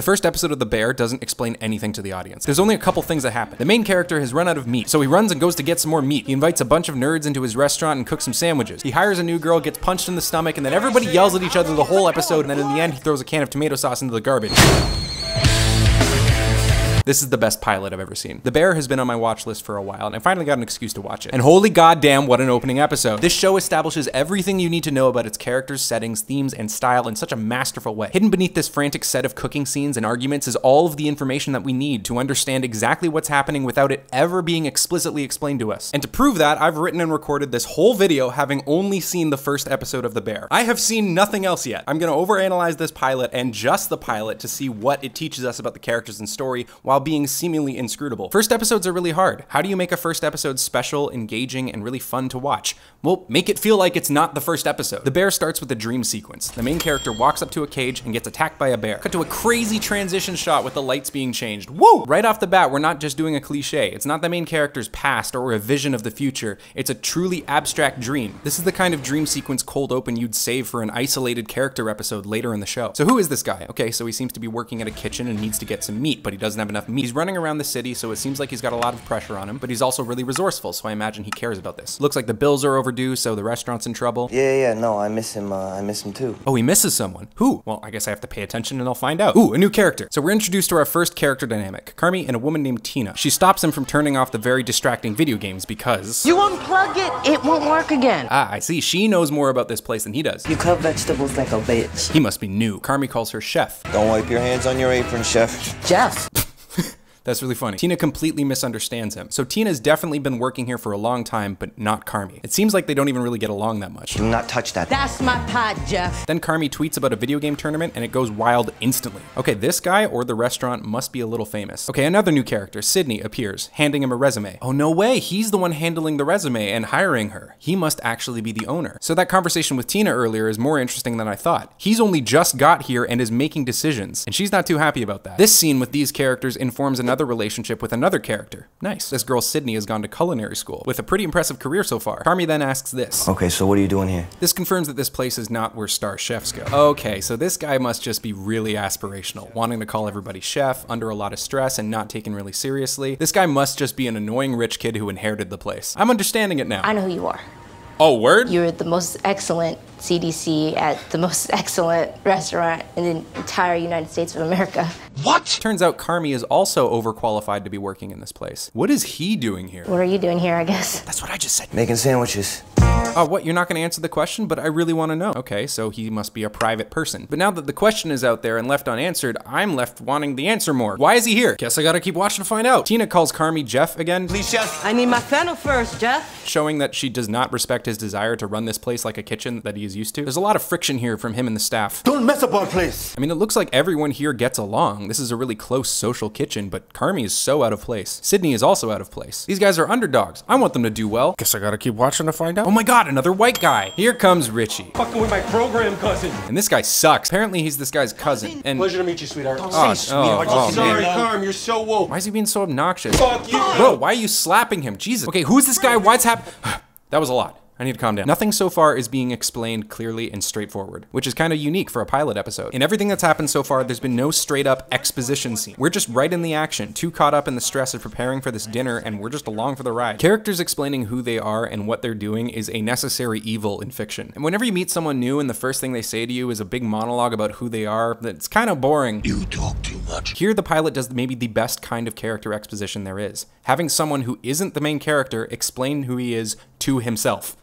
The first episode of The Bear doesn't explain anything to the audience. There's only a couple things that happen. The main character has run out of meat, so he runs and goes to get some more meat. He invites a bunch of nerds into his restaurant and cooks some sandwiches. He hires a new girl, gets punched in the stomach, and then everybody yells at each other the whole episode, and then in the end, he throws a can of tomato sauce into the garbage. This is the best pilot I've ever seen. The Bear has been on my watch list for a while, and I finally got an excuse to watch it. And holy goddamn, what an opening episode. This show establishes everything you need to know about its characters, settings, themes, and style in such a masterful way. Hidden beneath this frantic set of cooking scenes and arguments is all of the information that we need to understand exactly what's happening without it ever being explicitly explained to us. And to prove that, I've written and recorded this whole video having only seen the first episode of The Bear. I have seen nothing else yet. I'm gonna overanalyze this pilot and just the pilot to see what it teaches us about the characters and story, while being seemingly inscrutable. First episodes are really hard. How do you make a first episode special, engaging, and really fun to watch? Well, make it feel like it's not the first episode. The Bear starts with a dream sequence. The main character walks up to a cage and gets attacked by a bear. Cut to a crazy transition shot with the lights being changed. Woo! Right off the bat, we're not just doing a cliche. It's not the main character's past or a vision of the future. It's a truly abstract dream. This is the kind of dream sequence cold open you'd save for an isolated character episode later in the show. So who is this guy? Okay, so he seems to be working at a kitchen and needs to get some meat, but he doesn't have enough meat. He's running around the city, so it seems like he's got a lot of pressure on him, but he's also really resourceful, so I imagine he cares about this. Looks like the bills are overdue, so the restaurant's in trouble. No, I miss him too. Oh, he misses someone. Who? Well, I guess I have to pay attention and I'll find out. Ooh, a new character. So we're introduced to our first character dynamic, Carmy and a woman named Tina. She stops him from turning off the very distracting video games because... You unplug it, it won't work again. Ah, I see. She knows more about this place than he does. You cut vegetables like a bitch. He must be new. Carmy calls her chef. Don't wipe your hands on your apron, chef. Jeff. That's really funny. Tina completely misunderstands him. So Tina's definitely been working here for a long time, but not Carmy. It seems like they don't even really get along that much. Do not touch that. That's my pot, Jeff. Then Carmy tweets about a video game tournament and it goes wild instantly. Okay, this guy or the restaurant must be a little famous. Okay, another new character, Sydney, appears, handing him a resume. Oh, no way. He's the one handling the resume and hiring her. He must actually be the owner. So that conversation with Tina earlier is more interesting than I thought. He's only just got here and is making decisions, and she's not too happy about that. This scene with these characters informs another relationship with another character. Nice. This girl Sydney has gone to culinary school with a pretty impressive career so far. Carmy then asks this. Okay, so what are you doing here? This confirms that this place is not where star chefs go. Okay, so this guy must just be really aspirational, wanting to call everybody chef, under a lot of stress, and not taken really seriously. This guy must just be an annoying rich kid who inherited the place. I'm understanding it now. I know who you are. Oh, word? You're the most excellent CDC at the most excellent restaurant in the entire United States of America. What? Turns out Carmy is also overqualified to be working in this place. What is he doing here? What are you doing here, I guess? That's what I just said. Making sandwiches. Oh, what? You're not going to answer the question, but I really want to know. Okay, so he must be a private person. But now that the question is out there and left unanswered, I'm left wanting the answer more. Why is he here? Guess I gotta keep watching to find out. Tina calls Carmy Jeff again. Please, Jeff. I need my fennel first, Jeff. Showing that she does not respect his desire to run this place like a kitchen that he is used to. There's a lot of friction here from him and the staff. Don't mess up our place. I mean, it looks like everyone here gets along. This is a really close social kitchen, but Carmy is so out of place. Sydney is also out of place. These guys are underdogs. I want them to do well. Guess I gotta keep watching to find out. Oh my God, another white guy. Here comes Richie. Fucking with my program, cousin. And this guy sucks. Apparently he's this guy's cousin. And pleasure to meet you, sweetheart. Don't say sweetheart. Oh, sorry, Carm, you're so woke. Why is he being so obnoxious? Fuck you. Bro, why are you slapping him? Jesus. Okay, who's this guy? Why's happening? That was a lot. I need to calm down. Nothing so far is being explained clearly and straightforward, which is kind of unique for a pilot episode. In everything that's happened so far, there's been no straight up exposition scene. We're just right in the action, too caught up in the stress of preparing for this dinner, and we're just along for the ride. Characters explaining who they are and what they're doing is a necessary evil in fiction. And whenever you meet someone new and the first thing they say to you is a big monologue about who they are, that's kind of boring. You talk too much. Here, the pilot does maybe the best kind of character exposition there is. Having someone who isn't the main character explain who he is to himself.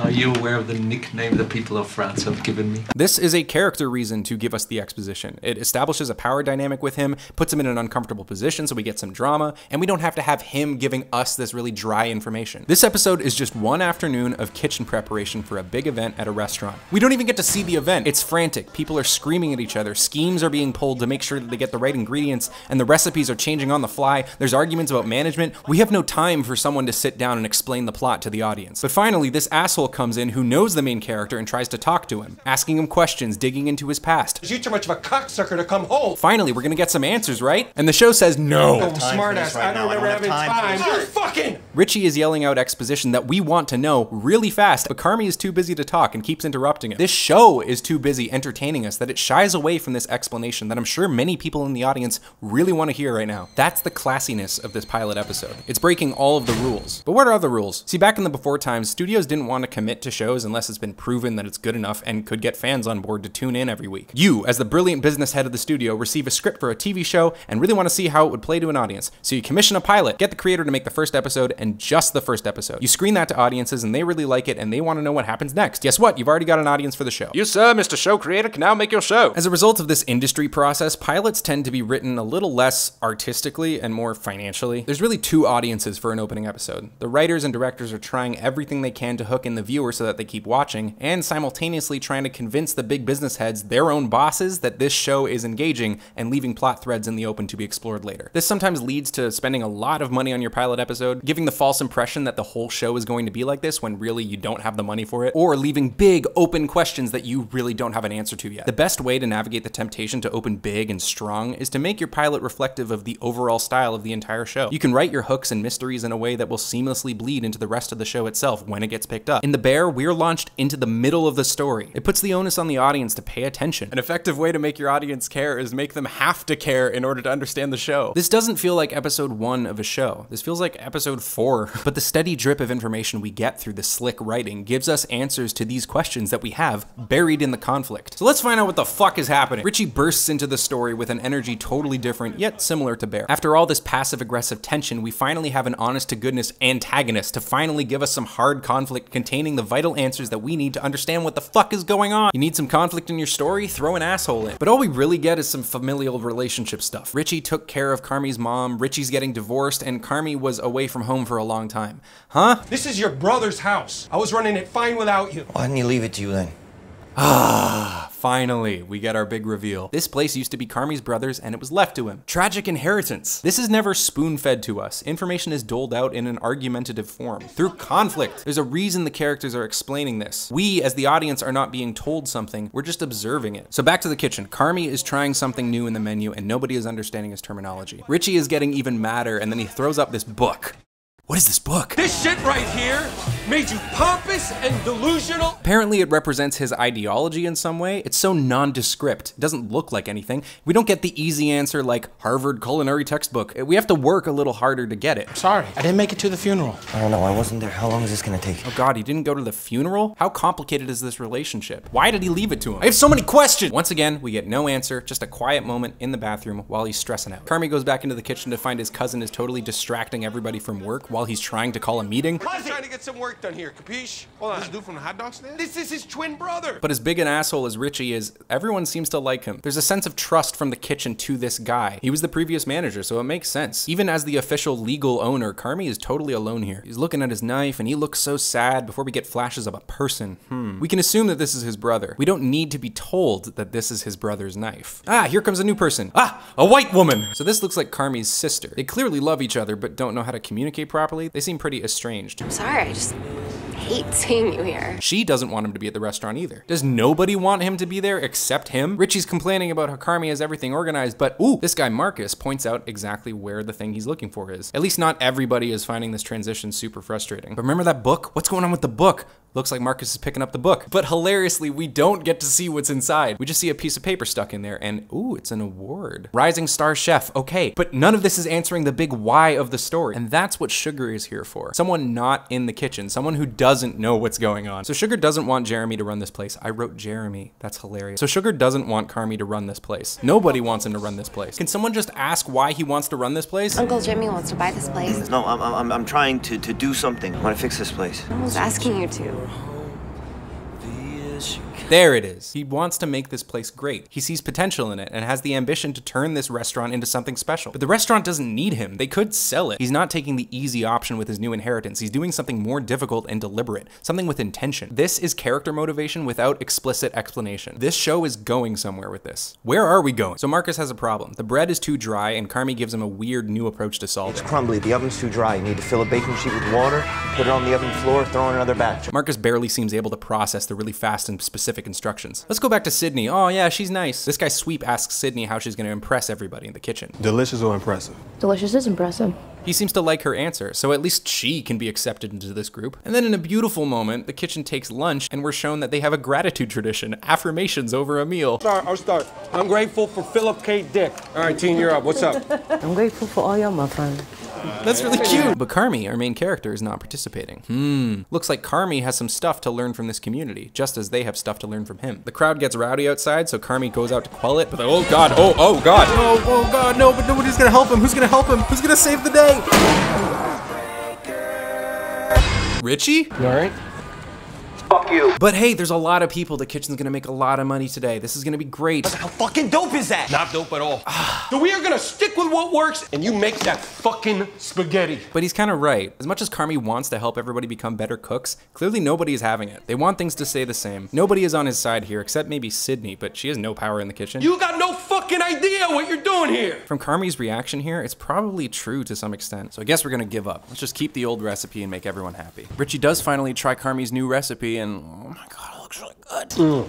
Are you aware of the nickname the people of France have given me? This is a character reason to give us the exposition. It establishes a power dynamic with him, puts him in an uncomfortable position so we get some drama, and we don't have to have him giving us this really dry information. This episode is just one afternoon of kitchen preparation for a big event at a restaurant. We don't even get to see the event. It's frantic. People are screaming at each other. Schemes are being pulled to make sure that they get the right ingredients, and the recipes are changing on the fly. There's arguments about management. We have no time for someone to sit down and explain the plot to the audience. But finally, this asshole comes in who knows the main character and tries to talk to him, asking him questions, digging into his past. You too much of a cocksucker to come home. Finally, we're gonna get some answers, right? And the show says no. Oh, smartass! I don't ever have time. You're fucking Richie is yelling out exposition that we want to know really fast, but Carmy is too busy to talk and keeps interrupting it. This show is too busy entertaining us that it shies away from this explanation that I'm sure many people in the audience really want to hear right now. That's the classiness of this pilot episode. It's breaking all of the rules. But what are the rules? See, back in the before times, studios didn't want to commit to shows unless it's been proven that it's good enough and could get fans on board to tune in every week. You, as the brilliant business head of the studio, receive a script for a TV show and really want to see how it would play to an audience. So you commission a pilot, get the creator to make the first episode and just the first episode. You screen that to audiences and they really like it and they want to know what happens next. Guess what? You've already got an audience for the show. You, sir, Mr. Show Creator, can now make your show. As a result of this industry process, pilots tend to be written a little less artistically and more financially. There's really two audiences for an opening episode. The writers and directors are trying everything they can to hook in the viewer so that they keep watching, and simultaneously trying to convince the big business heads, their own bosses, that this show is engaging and leaving plot threads in the open to be explored later. This sometimes leads to spending a lot of money on your pilot episode, giving the false impression that the whole show is going to be like this when really you don't have the money for it, or leaving big open questions that you really don't have an answer to yet. The best way to navigate the temptation to open big and strong is to make your pilot reflective of the overall style of the entire show. You can write your hooks and mysteries in a way that will seamlessly bleed into the rest of the show itself when it gets picked up. In The Bear, we're launched into the middle of the story. It puts the onus on the audience to pay attention. An effective way to make your audience care is make them have to care in order to understand the show. This doesn't feel like episode one of a show. This feels like episode four. But the steady drip of information we get through the slick writing gives us answers to these questions that we have buried in the conflict. So let's find out what the fuck is happening. Richie bursts into the story with an energy totally different, yet similar to Bear. After all this passive-aggressive tension, we finally have an honest-to-goodness antagonist to finally give us some hard conflict containing the vital answers that we need to understand what the fuck is going on. You need some conflict in your story? Throw an asshole in. But all we really get is some familial relationship stuff. Richie took care of Carmy's mom, Richie's getting divorced, and Carmy was away from home for a long time. Huh? This is your brother's house. I was running it fine without you. Why didn't you leave it to you then? Ah. Finally, we get our big reveal. This place used to be Carmy's brother's and it was left to him. Tragic inheritance. This is never spoon-fed to us. Information is doled out in an argumentative form, through conflict. There's a reason the characters are explaining this. We, as the audience, are not being told something, we're just observing it. So back to the kitchen. Carmy is trying something new in the menu and nobody is understanding his terminology. Richie is getting even madder and then he throws up this book. What is this book? This shit right here made you pompous and delusional. Apparently it represents his ideology in some way. It's so nondescript. It doesn't look like anything. We don't get the easy answer like Harvard culinary textbook. We have to work a little harder to get it. I'm sorry, I didn't make it to the funeral. I don't know, I wasn't there. How long is this gonna take? Oh God, he didn't go to the funeral? How complicated is this relationship? Why did he leave it to him? I have so many questions. Once again, we get no answer, just a quiet moment in the bathroom while he's stressing out. Carmy goes back into the kitchen to find his cousin is totally distracting everybody from work while he's trying to call a meeting. I'm trying to get some work done here, capiche? Hold on. This dude from the hot dog stand? This is his twin brother! But as big an asshole as Richie is, everyone seems to like him. There's a sense of trust from the kitchen to this guy. He was the previous manager, so it makes sense. Even as the official legal owner, Carmy is totally alone here. He's looking at his knife and he looks so sad before we get flashes of a person. We can assume that this is his brother. We don't need to be told that this is his brother's knife. Ah, here comes a new person. Ah, a white woman! So this looks like Carmy's sister. They clearly love each other, but don't know how to communicate properly. They seem pretty estranged. I'm sorry, I just hate seeing you here. She doesn't want him to be at the restaurant either. Does nobody want him to be there except him? Richie's complaining about how Carmy has everything organized, but ooh, this guy Marcus points out exactly where the thing he's looking for is. At least not everybody is finding this transition super frustrating. But remember that book? What's going on with the book? Looks like Marcus is picking up the book. But hilariously, we don't get to see what's inside. We just see a piece of paper stuck in there and ooh, it's an award. Rising Star Chef, okay. But none of this is answering the big why of the story. And that's what Sugar is here for. Someone not in the kitchen, someone who doesn't know what's going on. So Sugar doesn't want Jeremy to run this place. I wrote Jeremy, that's hilarious. So Sugar doesn't want Carmy to run this place. Nobody wants him to run this place. Can someone just ask why he wants to run this place? Uncle Jimmy wants to buy this place. No, I'm trying to do something. I wanna fix this place. I was asking you to. There it is. He wants to make this place great. He sees potential in it and has the ambition to turn this restaurant into something special. But the restaurant doesn't need him. They could sell it. He's not taking the easy option with his new inheritance. He's doing something more difficult and deliberate, something with intention. This is character motivation without explicit explanation. This show is going somewhere with this. Where are we going? So Marcus has a problem. The bread is too dry and Carmy gives him a weird new approach to solve it. It's crumbly. The oven's too dry. You need to fill a baking sheet with water, put it on the oven floor, throw in another batch. Marcus barely seems able to process the really fast and specific specific instructions. Let's go back to Sydney. Oh yeah, she's nice. This guy Sweep asks Sydney how she's gonna impress everybody in the kitchen. Delicious or impressive? Delicious is impressive. He seems to like her answer, so at least she can be accepted into this group. And then in a beautiful moment, the kitchen takes lunch and we're shown that they have a gratitude tradition, affirmations over a meal. I'll start. I'm grateful for Philip K. Dick. All right, teen, you're up. What's up? I'm grateful for all y'all, my friend. That's really cute. But Carmy, our main character, is not participating. Looks like Carmy has some stuff to learn from this community, just as they have stuff to learn from him. The crowd gets rowdy outside, so Carmy goes out to quell it. But oh god. Oh god, no, but nobody's gonna help him. Who's gonna help him? Who's gonna save the day? Richie? You alright? Fuck you. But hey, there's a lot of people. The kitchen's gonna make a lot of money today. This is gonna be great. But how fucking dope is that? Not dope at all. So we are gonna stick with what works and you make that fucking spaghetti. But he's kind of right. As much as Carmy wants to help everybody become better cooks, clearly nobody is having it. They want things to stay the same. Nobody is on his side here except maybe Sydney, but she has no power in the kitchen. You got no fucking idea what you're doing here. From Carmy's reaction here, it's probably true to some extent. So I guess we're gonna give up. Let's just keep the old recipe and make everyone happy. Richie does finally try Carmy's new recipe, and oh my god, it looks really good.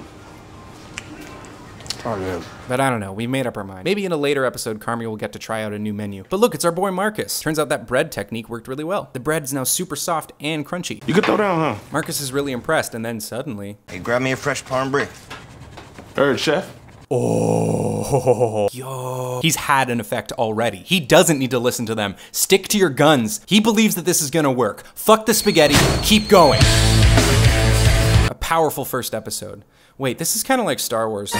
Oh yeah. But I don't know, we made up our mind. Maybe in a later episode, Carmy will get to try out a new menu. But look, it's our boy Marcus. Turns out that bread technique worked really well. The bread's now super soft and crunchy. You could throw down, huh? Marcus is really impressed, and then suddenly... Hey, grab me a fresh parm brick. Heard, chef. Oh, yo. He's had an effect already. He doesn't need to listen to them. Stick to your guns. He believes that this is gonna work. Fuck the spaghetti, keep going. Powerful first episode. Wait, this is kind of like Star Wars.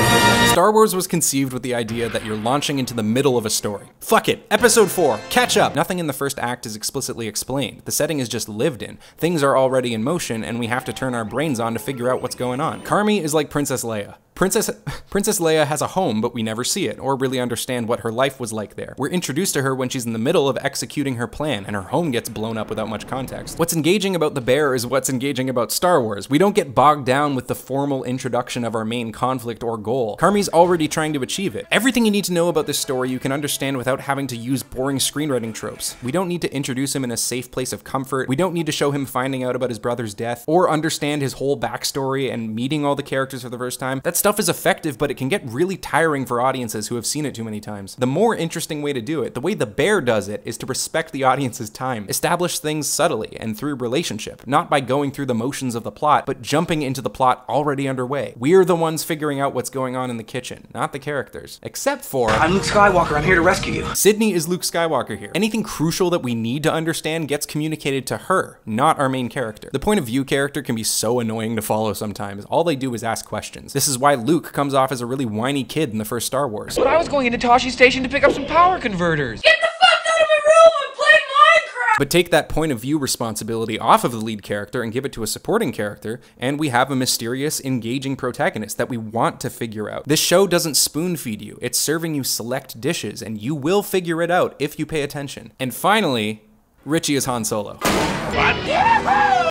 Star Wars was conceived with the idea that you're launching into the middle of a story. Fuck it, episode 4, catch up. Nothing in the first act is explicitly explained. The setting is just lived in. Things are already in motion and we have to turn our brains on to figure out what's going on. Carmy is like Princess Leia. Princess Leia has a home, but we never see it or really understand what her life was like there. We're introduced to her when she's in the middle of executing her plan and her home gets blown up without much context. What's engaging about The Bear is what's engaging about Star Wars. We don't get bogged down with the formal introduction of our main conflict or goal. Carmy's already trying to achieve it. Everything you need to know about this story you can understand without having to use boring screenwriting tropes. We don't need to introduce him in a safe place of comfort. We don't need to show him finding out about his brother's death or understand his whole backstory and meeting all the characters for the first time. That's stuff is effective, but it can get really tiring for audiences who have seen it too many times. The more interesting way to do it, the way The Bear does it, is to respect the audience's time. Establish things subtly and through relationship, not by going through the motions of the plot, but jumping into the plot already underway. We're the ones figuring out what's going on in the kitchen, not the characters. Except for... I'm Luke Skywalker, I'm here to rescue you. Sydney is Luke Skywalker here. Anything crucial that we need to understand gets communicated to her, not our main character. The point of view character can be so annoying to follow sometimes. All they do is ask questions. This is why Luke comes off as a really whiny kid in the first Star Wars. But I was going into Tosche Station to pick up some power converters. Get the fuck out of my room and play Minecraft! But take that point of view responsibility off of the lead character and give it to a supporting character, and we have a mysterious, engaging protagonist that we want to figure out. This show doesn't spoon feed you. It's serving you select dishes, and you will figure it out if you pay attention. And finally, Richie is Han Solo.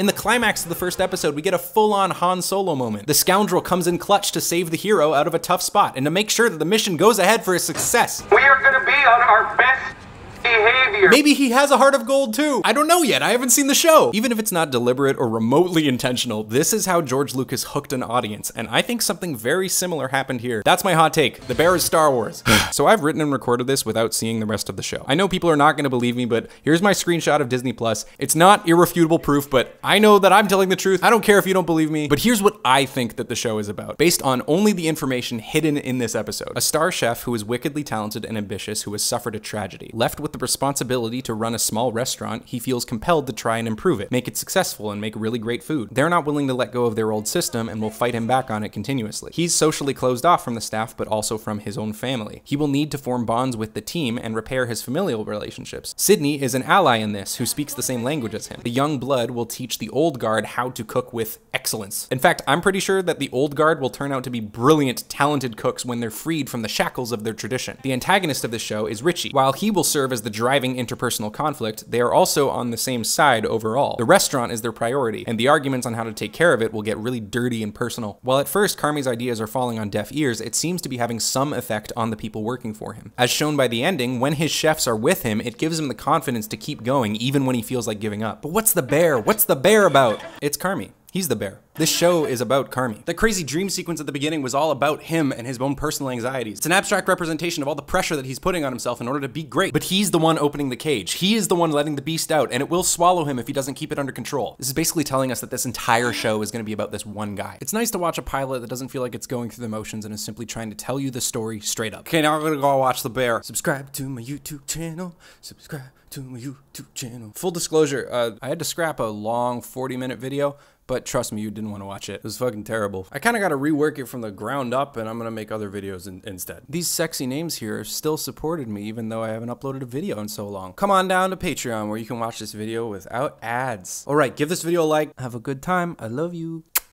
In the climax of the first episode, we get a full-on Han Solo moment. The scoundrel comes in clutch to save the hero out of a tough spot and to make sure that the mission goes ahead for a success. We are gonna be on our best behavior. Maybe he has a heart of gold too. I don't know yet, I haven't seen the show. Even if it's not deliberate or remotely intentional, this is how George Lucas hooked an audience, and I think something very similar happened here. That's my hot take, The Bear is Star Wars. So I've written and recorded this without seeing the rest of the show. I know people are not gonna believe me, but here's my screenshot of Disney+. It's not irrefutable proof, but I know that I'm telling the truth. I don't care if you don't believe me, but here's what I think that the show is about, based on only the information hidden in this episode. A star chef who is wickedly talented and ambitious who has suffered a tragedy. Left with the responsibility to run a small restaurant, he feels compelled to try and improve it, make it successful, and make really great food. They're not willing to let go of their old system and will fight him back on it continuously. He's socially closed off from the staff, but also from his own family. He will need to form bonds with the team and repair his familial relationships. Sydney is an ally in this, who speaks the same language as him. The young blood will teach the old guard how to cook with excellence. In fact, I'm pretty sure that the old guard will turn out to be brilliant, talented cooks when they're freed from the shackles of their tradition. The antagonist of this show is Richie. While he will serve as the driving interpersonal conflict, they are also on the same side overall. The restaurant is their priority, and the arguments on how to take care of it will get really dirty and personal. While at first Carmy's ideas are falling on deaf ears, it seems to be having some effect on the people working for him. As shown by the ending, when his chefs are with him, it gives him the confidence to keep going even when he feels like giving up. But what's The Bear? What's The Bear about? It's Carmy. He's the bear. This show is about Carmy. That crazy dream sequence at the beginning was all about him and his own personal anxieties. It's an abstract representation of all the pressure that he's putting on himself in order to be great. But he's the one opening the cage. He is the one letting the beast out, and it will swallow him if he doesn't keep it under control. This is basically telling us that this entire show is gonna be about this one guy. It's nice to watch a pilot that doesn't feel like it's going through the motions and is simply trying to tell you the story straight up. Okay, now I'm gonna go watch The Bear. Subscribe to my YouTube channel. Subscribe to my YouTube channel. Full disclosure, I had to scrap a long 40-minute video, but trust me, you didn't want to watch it. It was fucking terrible. I kind of got to rework it from the ground up, and I'm going to make other videos instead. These sexy names here have still supported me, even though I haven't uploaded a video in so long. Come on down to Patreon, where you can watch this video without ads. All right, give this video a like. Have a good time. I love you.